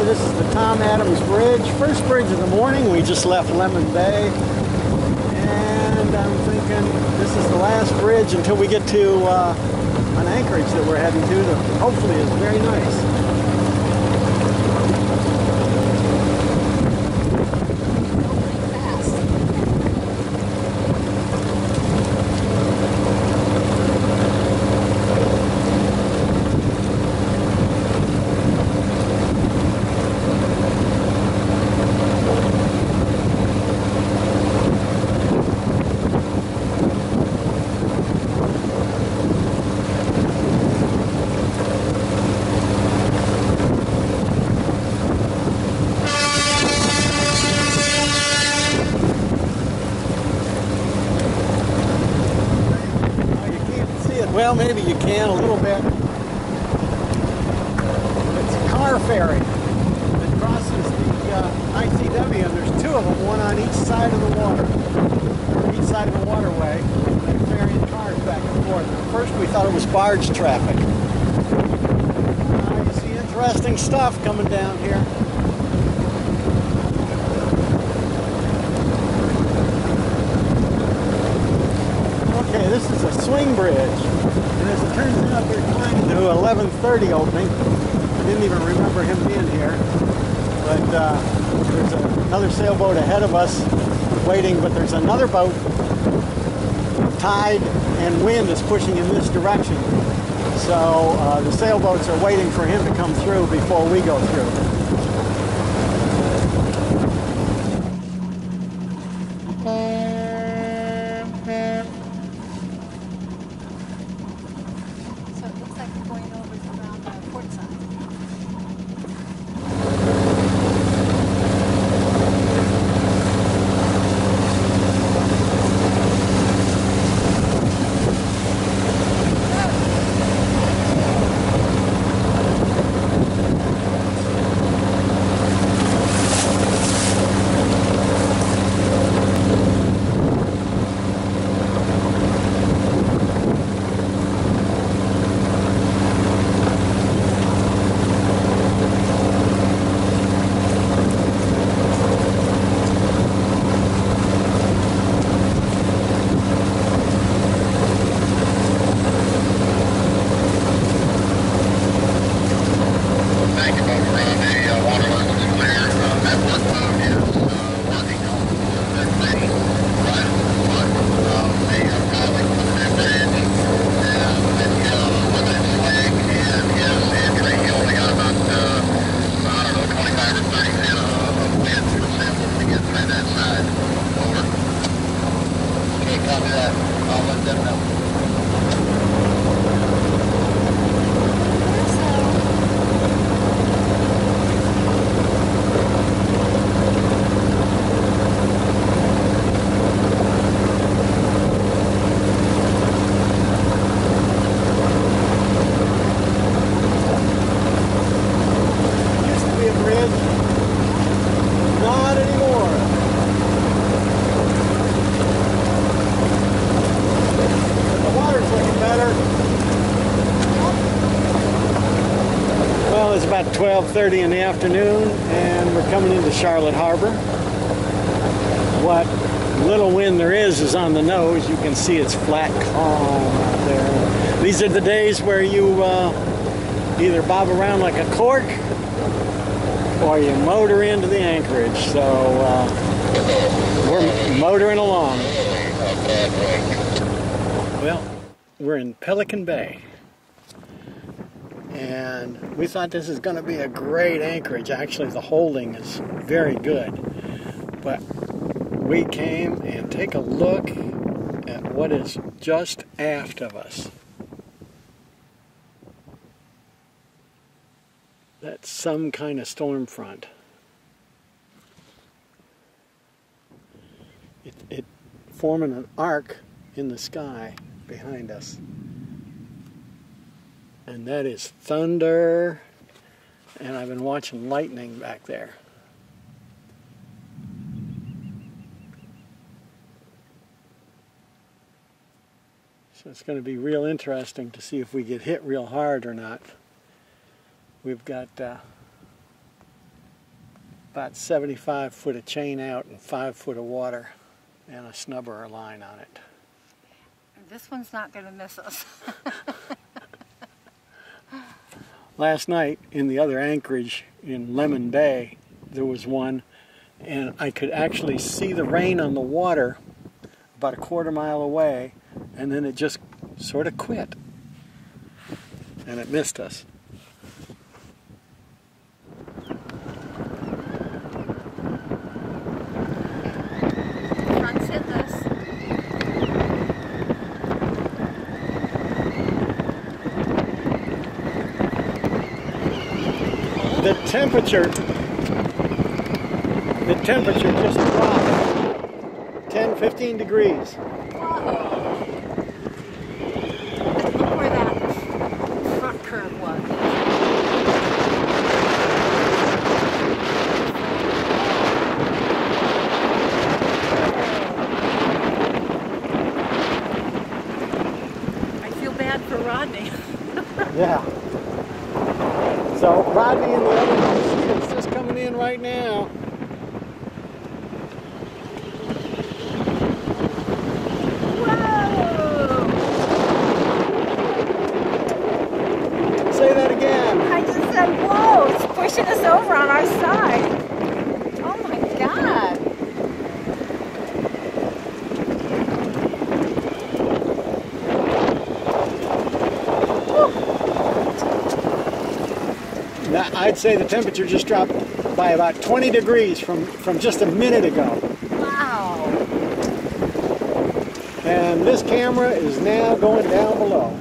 Bay. This is the Tom Adams Bridge. First bridge of the morning. We just left Lemon Bay. And I'm thinking this is the last bridge until we get to an anchorage that we're heading to that hopefully is very nice. Well, maybe you can a little bit. It's a car ferry that crosses the ICW, and there's two of them, one on each side of the water, or each side of the waterway. They're ferrying cars back and forth. At first, we thought it was barge traffic. You see interesting stuff coming down here. Okay, this is a swing bridge, and as it turns out, they're climbing to 11:30 opening. I didn't even remember him being here, but there's another sailboat ahead of us waiting, but there's another boat. Tide and wind is pushing in this direction, so the sailboats are waiting for him to come through before we go through. It's about 12:30 in the afternoon, and we're coming into Charlotte Harbor. What little wind there is on the nose. You can see it's flat, calm out there. These are the days where you either bob around like a cork or you motor into the anchorage. So we're motoring along. Well, we're in Pelican Bay. And we thought this is going to be a great anchorage. Actually, the holding is very good. But we came and take a look at what is just aft of us. That's some kind of storm front. It's forming an arc in the sky behind us. And that is thunder, and I've been watching lightning back there. So it's going to be real interesting to see if we get hit real hard or not. We've got about 75 foot of chain out and 5 foot of water and a snubber or line on it. This one's not going to miss us. Last night in the other anchorage in Lemon Bay there was one, and I could actually see the rain on the water about a quarter mile away, and then it just sort of quit and it missed us. The temperature just dropped 10-15 degrees. Whoa. Look where that front curve was. I feel bad for Rodney. Yeah. So Rodney and the other one is just coming in right now. Whoa! Say that again. I just said, whoa, it's pushing us over on our side. Oh my Now, I'd say the temperature just dropped by about 20 degrees from just a minute ago. Wow. And this camera is now going down below.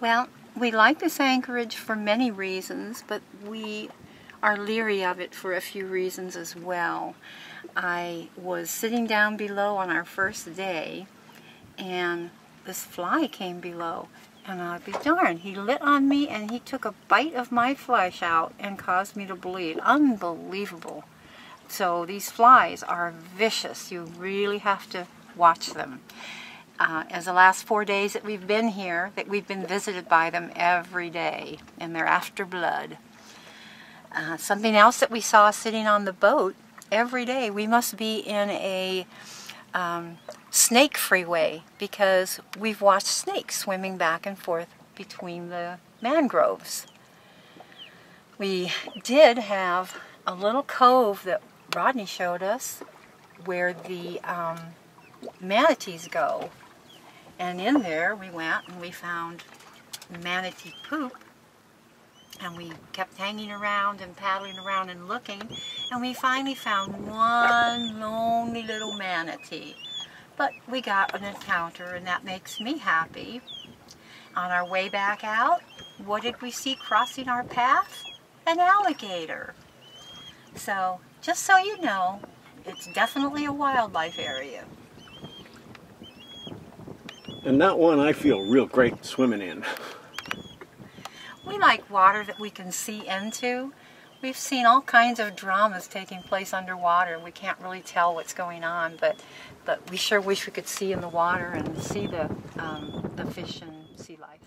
Well, we like this anchorage for many reasons, but we are leery of it for a few reasons as well. I was sitting down below on our first day, and this fly came below, and I'll be darned, he lit on me and he took a bite of my flesh out and caused me to bleed. Unbelievable. So these flies are vicious. You really have to watch them. As the last 4 days that we've been here, that we've been visited by them every day, and they're after blood. Something else that we saw sitting on the boat every day, we must be in a snake freeway, because we've watched snakes swimming back and forth between the mangroves. We did have a little cove that Rodney showed us where the manatees go. And in there we went and we found manatee poop, and we kept hanging around and paddling around and looking, and we finally found one lonely little manatee. But we got an encounter, and that makes me happy. On our way back out, what did we see crossing our path? An alligator. So just so you know, it's definitely a wildlife area. And that one I feel real great swimming in. We like water that we can see into. We've seen all kinds of dramas taking place underwater. We can't really tell what's going on, but we sure wish we could see in the water and see the fish and sea life.